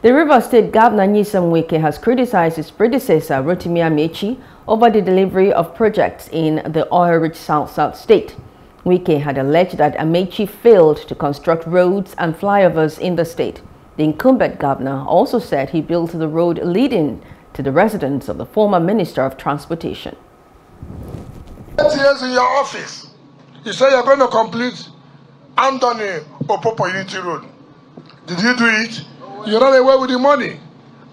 The Rivers State Governor Nyesom Wike has criticized his predecessor Rotimi Amaechi over the delivery of projects in the oil-rich South-South state. Wike had alleged that Amaechi failed to construct roads and flyovers in the state. The incumbent governor also said he built the road leading to the residence of the former Minister of Transportation. 8 years in your office, you say you're going to complete Anthony Opopo-Initi Road. Did you do it? You ran away with the money.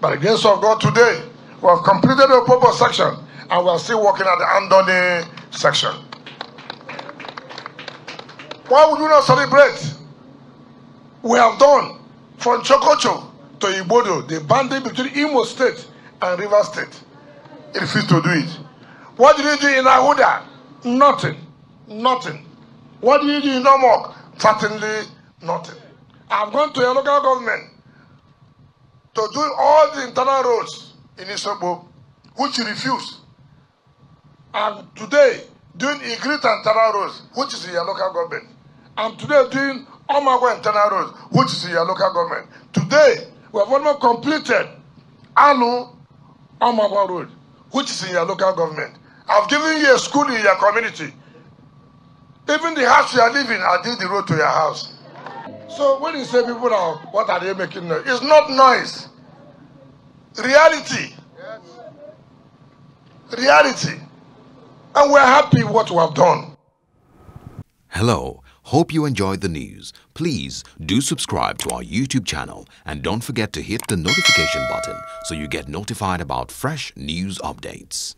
But by the grace of God, today, we have completed the Opopo section and we are still working at the Anthony section. Why would you not celebrate? We have done from Chokocho to Ibodo, the boundary between Imo State and Rivers State. It refused to do it. What did you do in Ahuda? Nothing. Nothing. What did you do in Nomok? Certainly nothing. I've gone to a local government to do all the internal roads in Isobo, which refused. And today, doing Igrit and Tara roads, which is your local government. And today doing Omagwe and Tara roads, which is your local government. Today, we have almost completed Alu Omagwe Road, which is in your local government. I've given you a school in your community. Even the house you are living, I did the road to your house. So when you say people are, what are they making noise? It's not noise. Reality. Reality. And we're happy with what we have done. Hello, hope you enjoyed the news. Please do subscribe to our YouTube channel and don't forget to hit the notification button so you get notified about fresh news updates.